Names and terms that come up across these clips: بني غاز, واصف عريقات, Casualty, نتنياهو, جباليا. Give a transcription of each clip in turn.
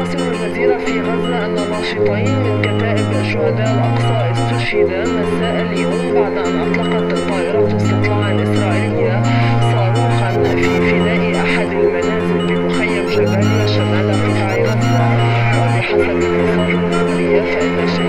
مراسم الجزيرة في غزة أن ناشطين من كتائب شهداء الأقصى استشهدا مساء اليوم بعد أن أطلقت طائرات استطلاع إسرائيلية صاروخا في فناء أحد المنازل بمخيم جباليا شمال قطاع غزة. وبحسب الإنصار المصرية فإن شهيديهما هي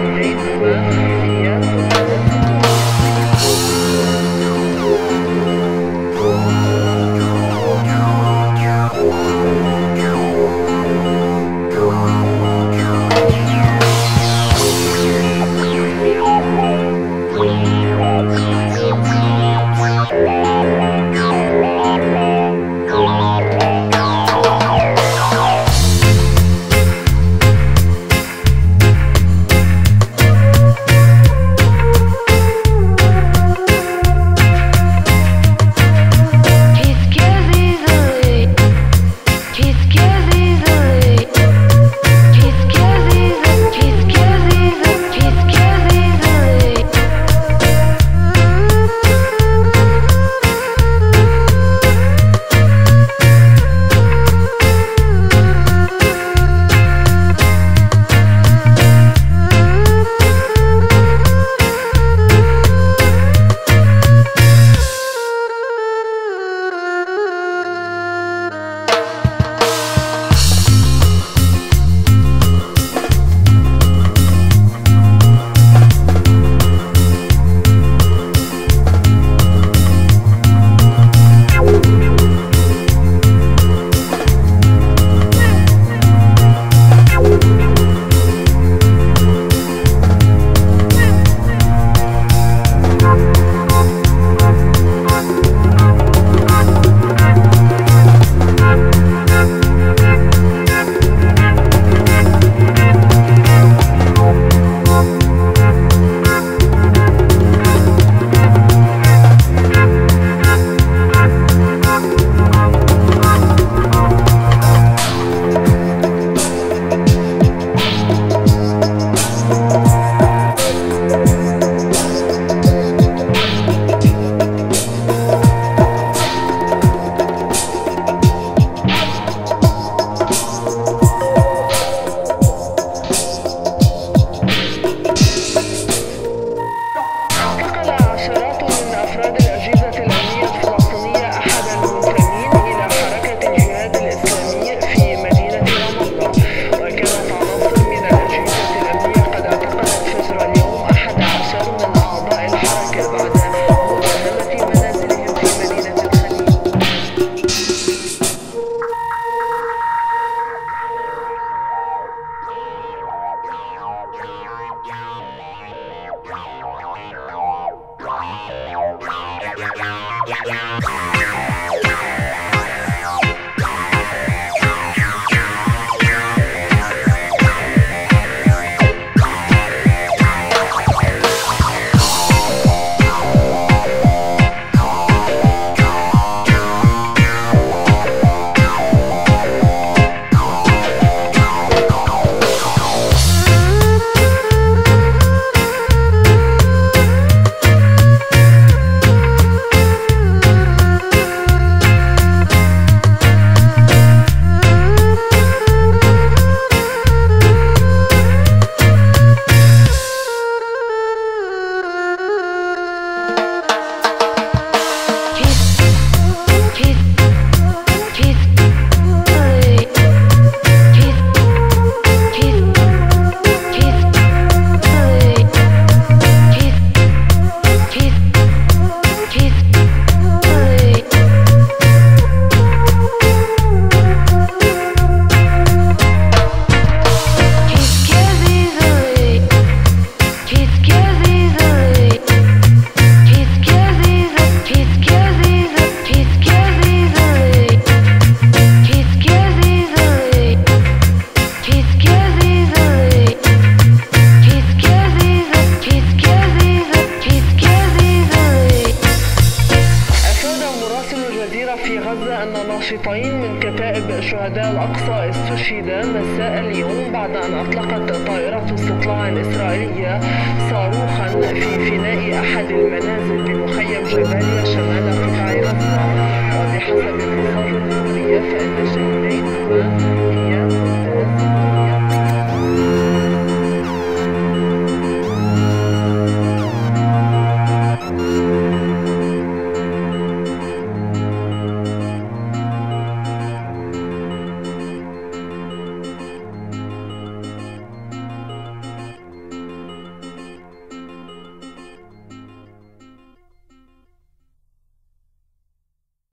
من كتائب شهداء الأقصى استشهدا مساء اليوم بعد أن أطلقت طائرات استطلاع إسرائيلية صاروخا في فناء أحد المنازل بمخيم جباليا شمال قطاع غزة.